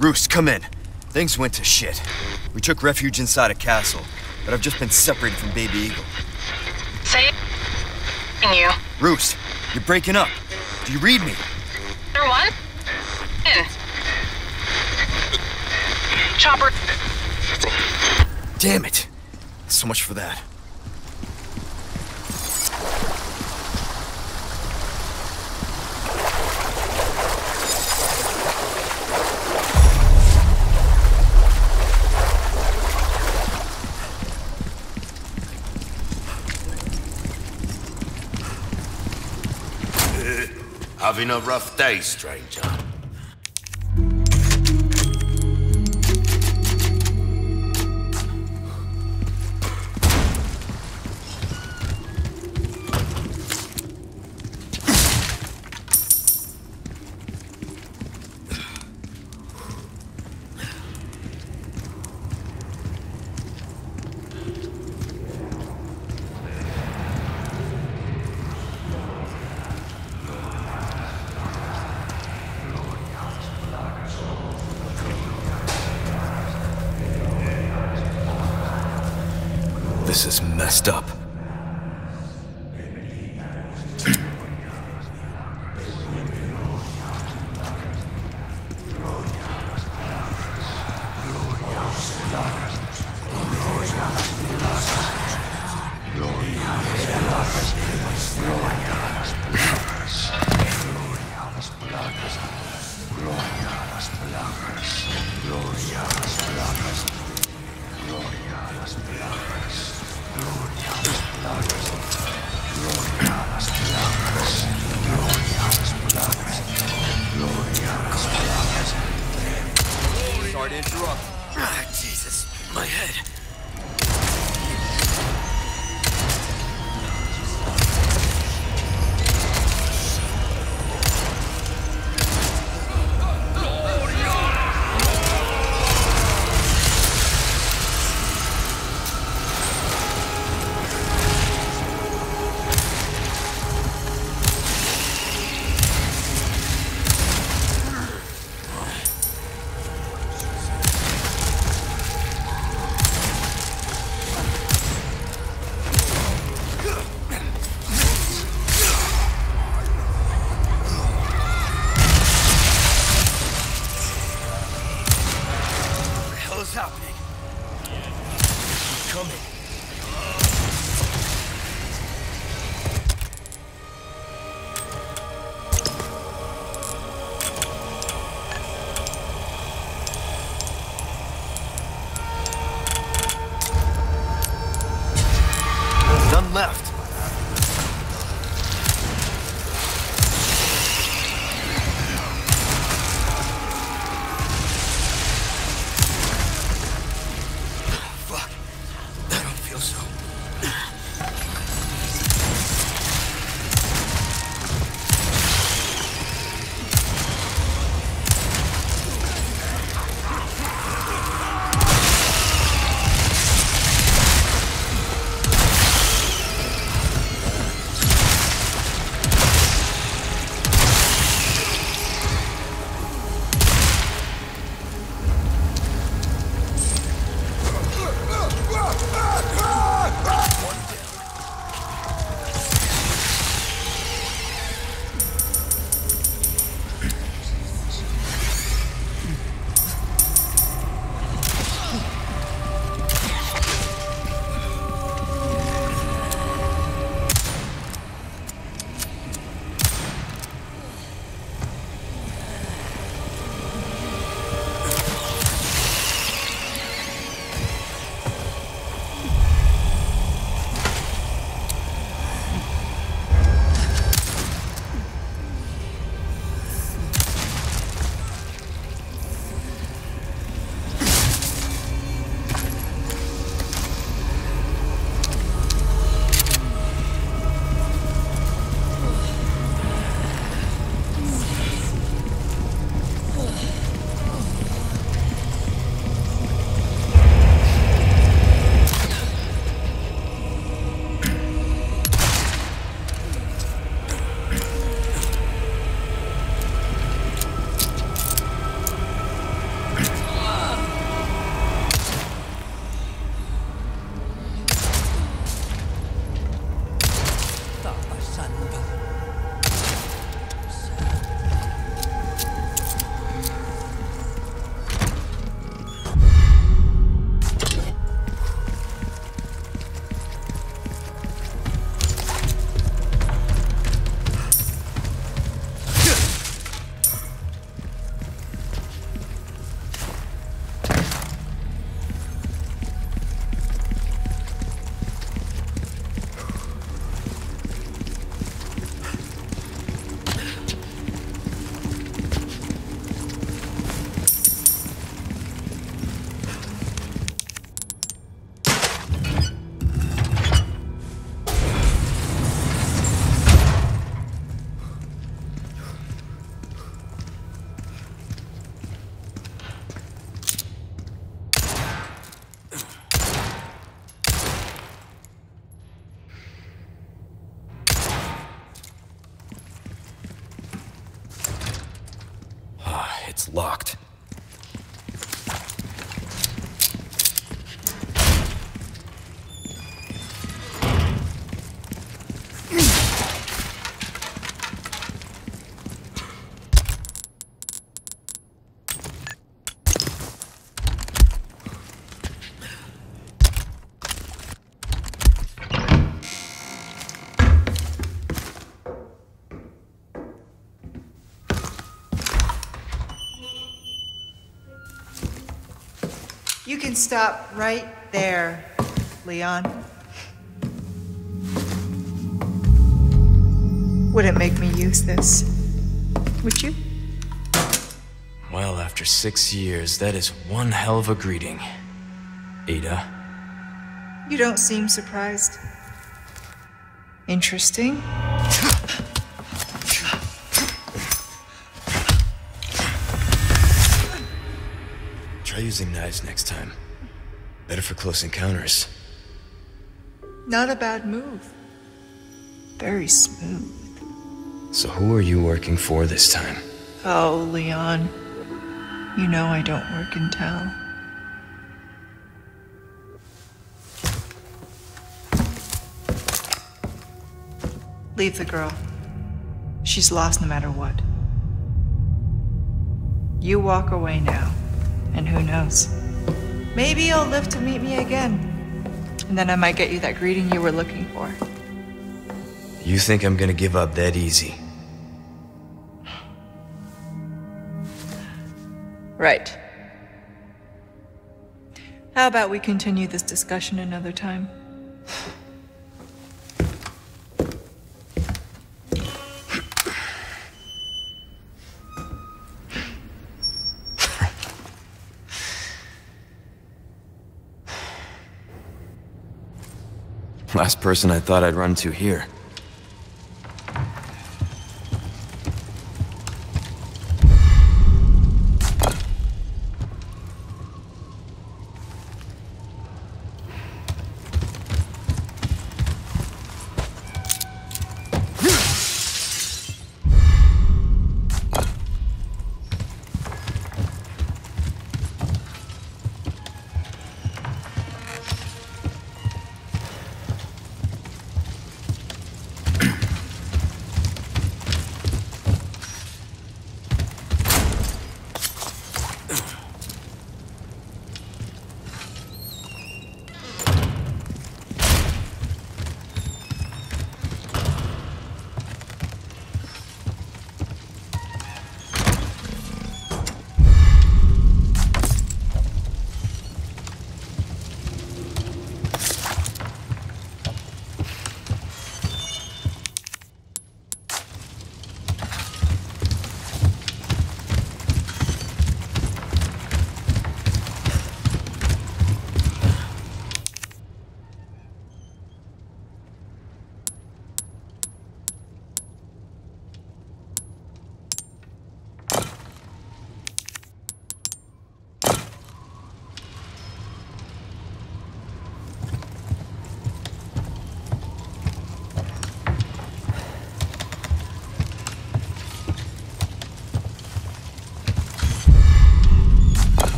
Roos, come in. Things went to shit. We took refuge inside a castle, but I've just been separated from Baby Eagle. Say you. Roos, you're breaking up. Do you read me? Chapter 1? In. Chopper. Damn it. So much for that. Having a rough day, stranger. This is messed up. It's locked. You can stop right there, Leon. Wouldn't make me use this, would you? Well, after 6 years, that is one hell of a greeting, Ada. You don't seem surprised. Interesting. Using knives next time. Better for close encounters. Not a bad move. Very smooth. So who are you working for this time? Oh, Leon. You know I don't work in town. Leave the girl. She's lost no matter what. You walk away now. And who knows? Maybe you'll live to meet me again. And then I might get you that greeting you were looking for. You think I'm gonna give up that easy? Right. How about we continue this discussion another time? Last person I thought I'd run to here.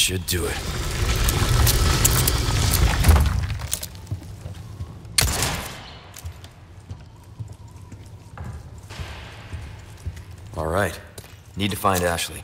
should do it. All right. Need to find Ashley.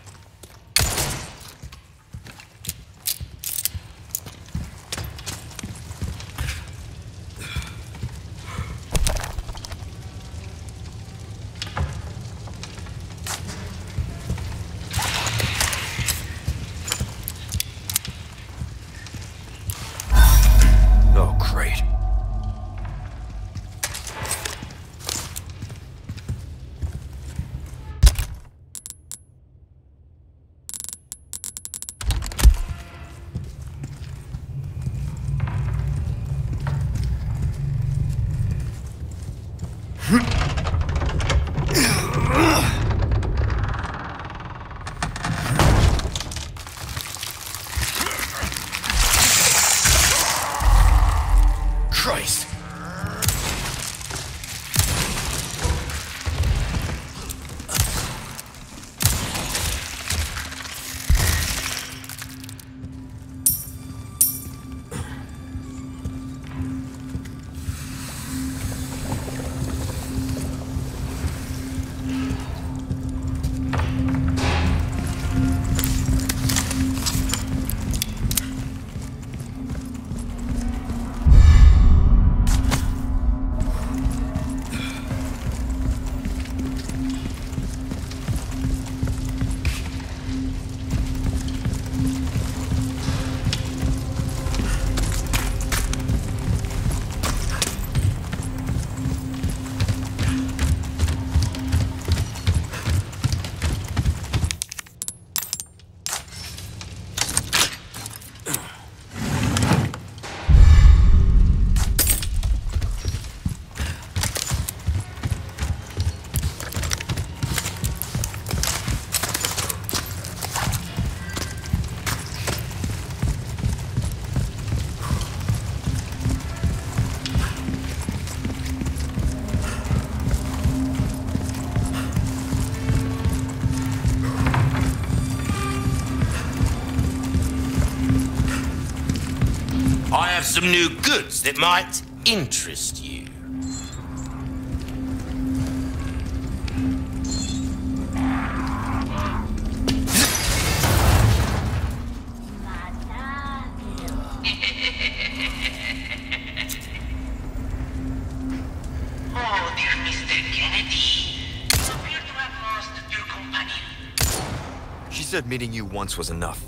Some new goods that might interest you. Oh, dear Mr. Kennedy. You appear to have lost your companion. She said meeting you once was enough.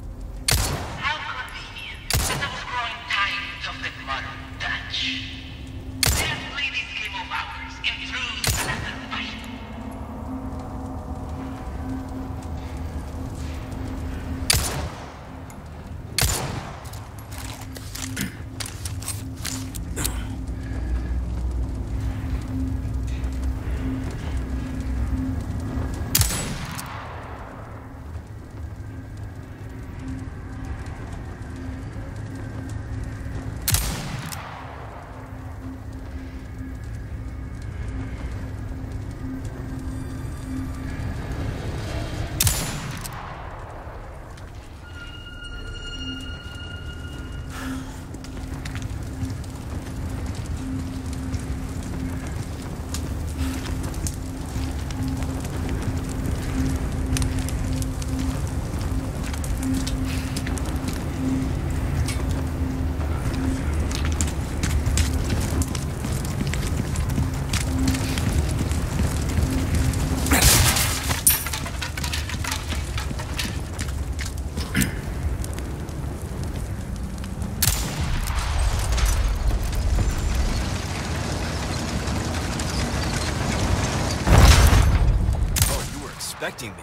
Me.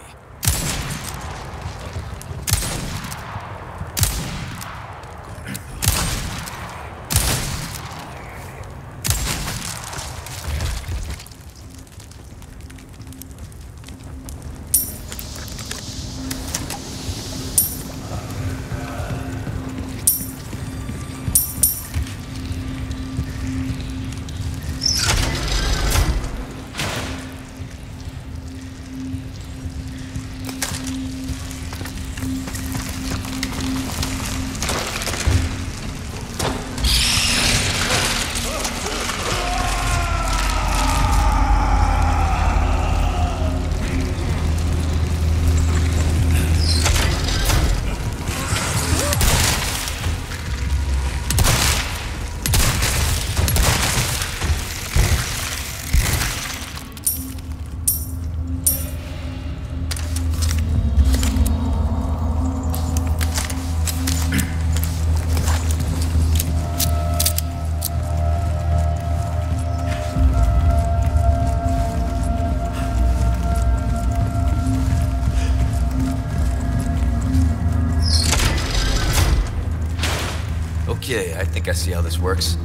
think I see how this works.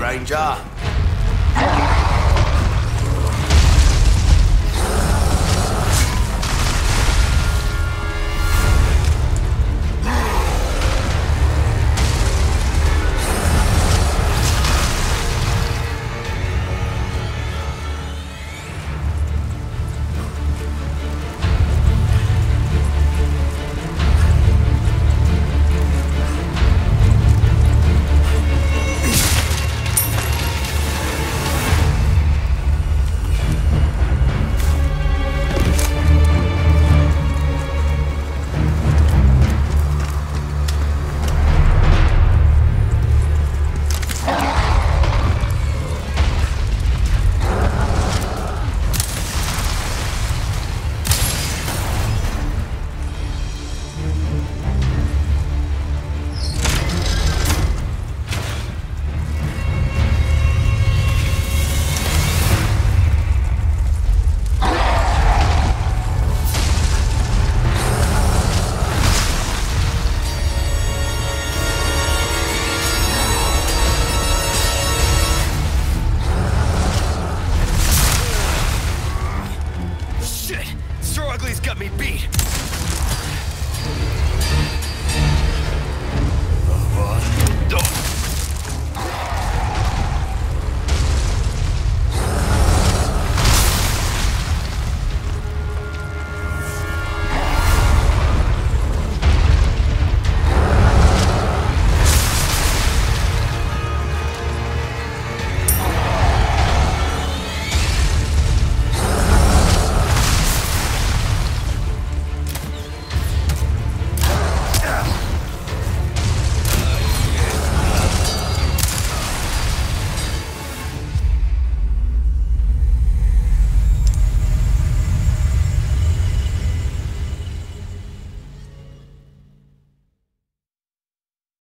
stranger.